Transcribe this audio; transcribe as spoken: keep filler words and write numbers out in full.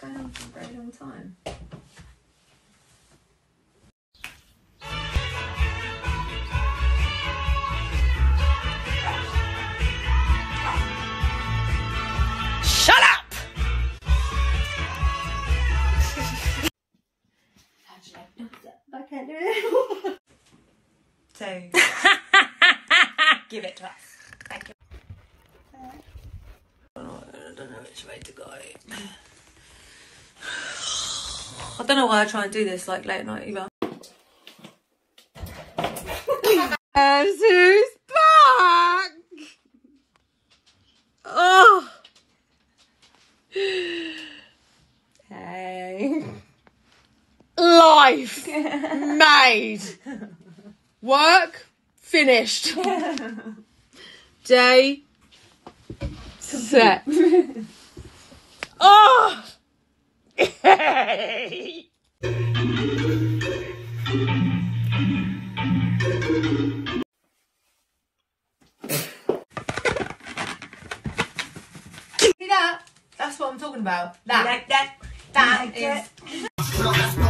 going on for a very long time. Shut up! I can't do it. So, give it to us. Thank you. I don't know which way to go. I don't know why I try and do this like late night either. And who's back? Oh. Hey. Life made. Work finished. Day set. Oh. Hey. See that? That's what I'm talking about. That. That. That. That is.